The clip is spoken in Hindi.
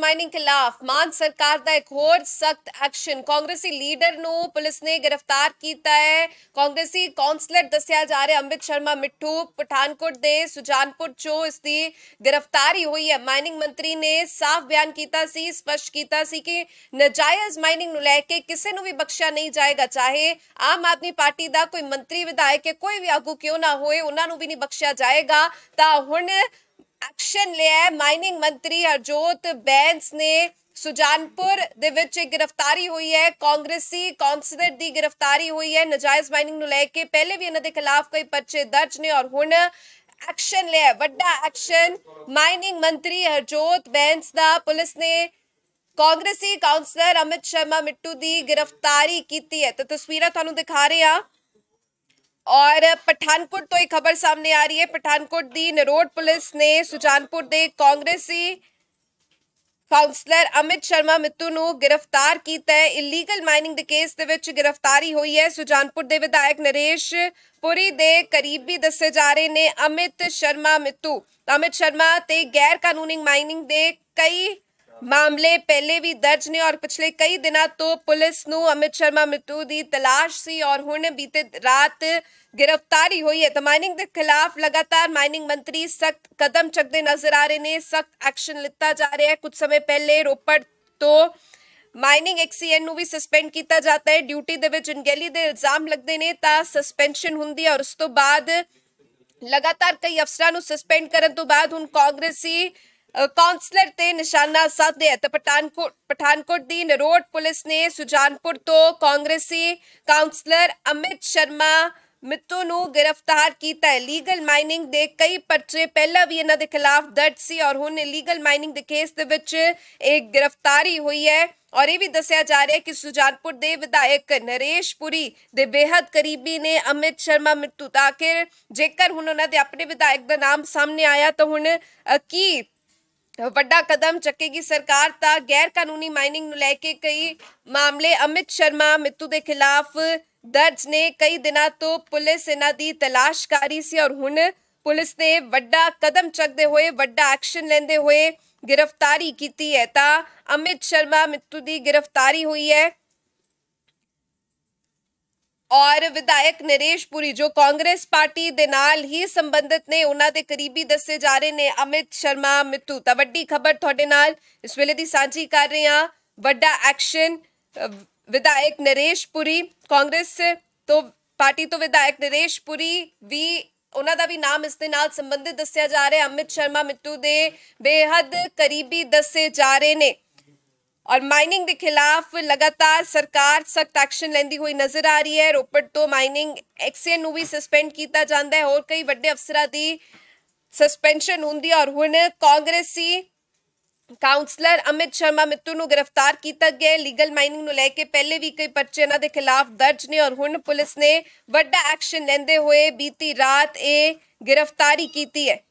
माइनिंग खिलाफ मान सरकार का एक होर सख्त एक्शन। कांग्रेसी लीडर नो पुलिस ने गिरफ्तार किया है। कांग्रेसी कौंसलर दस्या जा रहा अमित शर्मा मिठू पठानकोट दे सुजानपुर चो इसकी गिरफ्तारी हुई है। माइनिंग मंत्री ने साफ बयान किया सी, स्पष्ट किया सी कि नजायज माइनिंग नूं लैके किसी नूं भी बख्शिया नहीं जाएगा, चाहे आम आदमी पार्टी का कोई मंत्री विधायक कोई भी आगू क्यों ना होए, उन्हां नूं भी नहीं बख्शिया जाएगा। तां हुण एक्शन लिया है माइनिंग मंत्री हरजोत बैंस ने। सुजानपुर दे विच गिरफ्तारी हुई है, कांग्रेसी कौंसलर की गिरफ्तारी हुई है नजायज माइनिंग नूं लैके। पहले भी इन्हां दे खिलाफ कई पर्चे दर्ज ने और हुण एक्शन लिया है, वड्डा एक्शन माइनिंग मंत्री हरजोत बैंस दा। पुलिस ने कांग्रेसी कौंसलर अमित शर्मा मिट्टू की गिरफ्तारी की है। तो तस्वीरें तुहानूं दिखा रहे हैं और पठानकोट तो एक खबर सामने आ रही है। पठानकोट दी नरोड पुलिस ने सुजानपुर दे कांग्रेसी काउंसलर अमित शर्मा मित्तू नू गिरफ्तार किया है। इलीगल माइनिंग दे केस दे विच गिरफ्तारी हुई है। सुजानपुर दे विधायक नरेश पुरी दे करीबी दस्से जा रहे ने अमित शर्मा मित्तू। अमित शर्मा ते गैर कानूनी माइनिंग दे कई मामले पहले भी दर्ज ने और पिछले कई दिनों तो पुलिस नू अमित शर्मा मित्तू की तलाश सी और हुण बीते रात गिरफ्तारी हुई है। तो माइनिंग के खिलाफ लगातार माइनिंग मंत्री सख्त कदम चकते नजर आ रहे ने, सख्त एक्शन लिता जा रहा है। कुछ समय पहले रोपड़ तो माइनिंग एक्सीएन भी सस्पेंड किया जाता है, ड्यूटी दे विच अनगैली दे इल्जाम लगते हैं तो सस्पेंशन होंगी और उस तो बाद लगातार कई अफसरां नू सस्पेंड करन तो बाद हुण कांग्रेसी काउंसलर ते निशाना साधे है। तो पठानकोट दी नरोड पुलिस ने सुजानपुर तो कांग्रेसी काउंसलर अमित शर्मा मित्तू नू गिरफ्तार किया है। लीगल माइनिंग दे कई पर्चे पहला भी इन्हां दे खिलाफ दर्ज सी और हुण लीगल माइनिंग दे केस दे विच एक गिरफ्तारी हुई है। और ये भी दस्या जा रहा है कि सुजानपुर दे विधायक नरेश पुरी दे बेहद करीबी ने अमित शर्मा मित्तू। आखिर जेकर हुण उन्हां दे अपने विधायक दा नाम सामने आया तो हुण की वड्डा कदम चकेगी सरकार। ता गैर कानूनी माइनिंग नूं लैके कई मामले अमित शर्मा मित्तू के खिलाफ दर्ज ने। कई दिनों तो पुलिस इन्हां दी तलाश कर रही सी और हुण पुलिस ने वड्डा कदम चकदे होए वड्डा एक्शन लेंदे होए गिरफ्तारी कीती है। ता अमित शर्मा मित्तू की गिरफ्तारी हुई है और विधायक नरेश पुरी जो कांग्रेस पार्टी दे नाल ही संबंधित ने उन्हां दे करीबी दस्से जा रहे ने अमित शर्मा मित्तू। तां वड्डी खबर तुहाडे नाल इस वेले दी सांझी कर रहे हां, वड्डा एक्शन विधायक नरेश पुरी कांग्रेस तो पार्टी तो विधायक नरेश पुरी भी उन्हां दा भी नाम इस दे नाल संबंधित दस्सिया जा रहा है। अमित शर्मा मित्तू दे बेहद करीबी दस्से जा रहे ने और माइनिंग के खिलाफ लगातार सरकार सख्त एक्शन लेंदी हुई नजर आ रही है। रोपड़ तो माइनिंग एक्सीएन नूं भी सस्पेंड किया जाता है और कई वड्डे अफसरां दी सस्पेंशन हुंदी और हुण कांग्रेसी काउंसलर अमित शर्मा मित्तू नूं गिरफ्तार किया गया। लीगल माइनिंग नूं लैके पहले भी कई पर्चे इन्हां दे खिलाफ दर्ज ने और हुण पुलिस ने वड्डा एक्शन लेंदे होए बीती रात ये गिरफ्तारी की है।